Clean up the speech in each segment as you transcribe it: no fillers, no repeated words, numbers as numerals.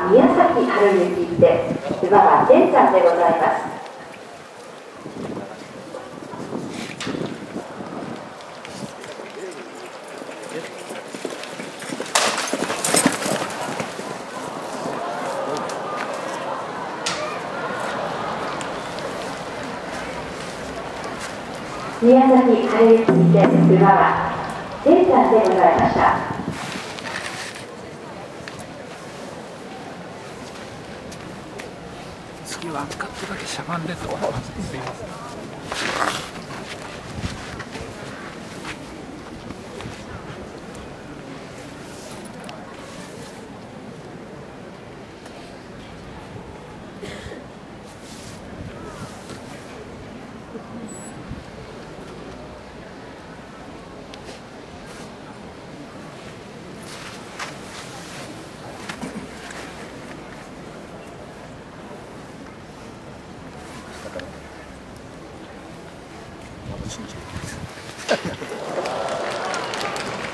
は宮崎春行きで馬場健さんでございます。宮崎春行きで馬場健さんでございました。次はカットだけしゃがんでと思います。すいません。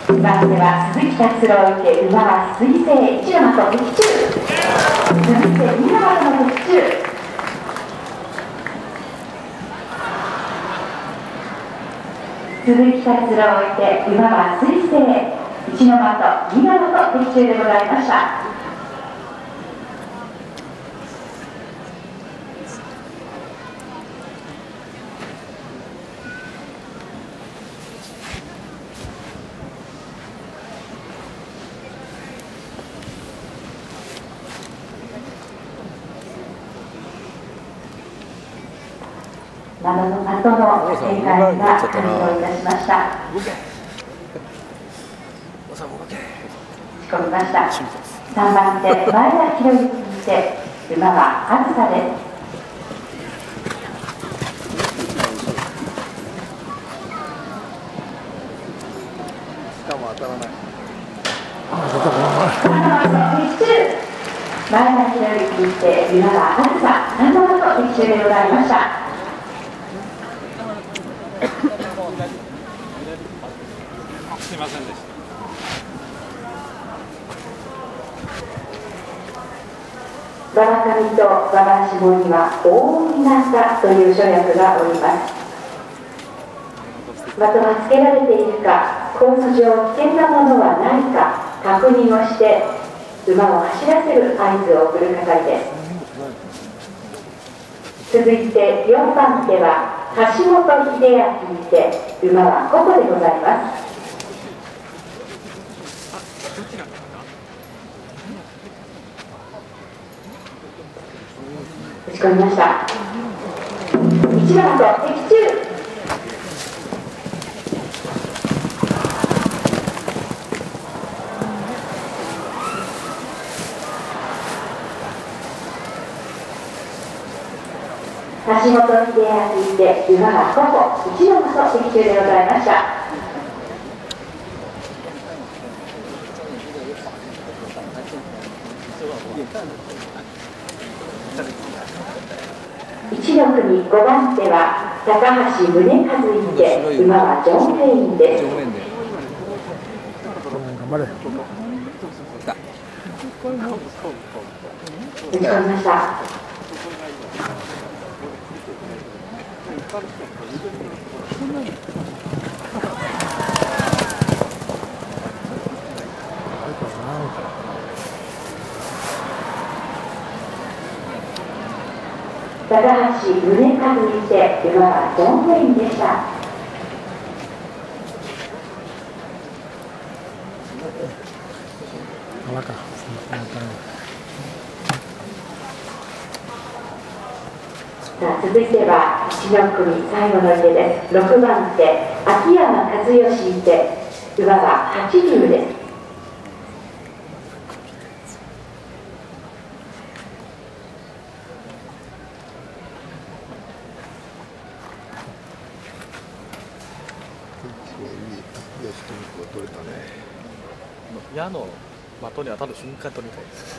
2番手は鈴木達郎受け、馬は鈴木誠一山と的中、鈴木誠二山の的中。鈴木達郎を受け、馬は鈴木誠一山と二山と的中でございました。馬の後の展開が完了いたしました。3番手前田博之にて馬は暑さです。前田博之にて馬は暑さ3番の的中でございました。すみませんでした。馬場上と馬場下には大湊という助役がおります。的はつけられているか、コース上危険なものはないか確認をして馬を走らせる合図を送る係です。続いて4番手は橋本英明にて馬はここでございます。打ち込みました。1番と的中。橋本秀明にて馬がここ1番と的中でございました。1の組5番手は高橋宗和にて馬は上面です。打ち込みました。高橋宗和にて馬はドンペインでした。続いては1の組最後の手です。6番手秋山和義にて馬は80です。矢の的に当たる瞬間とみたいです。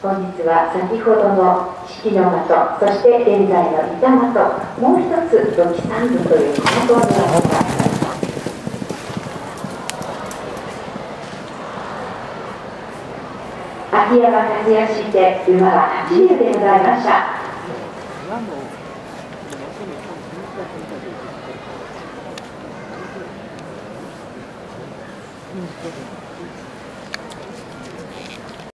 本日は先ほどの式の的、そして現在の板的、もう一つロキサンドという的を狙います。秋山達也して馬は8名でございました。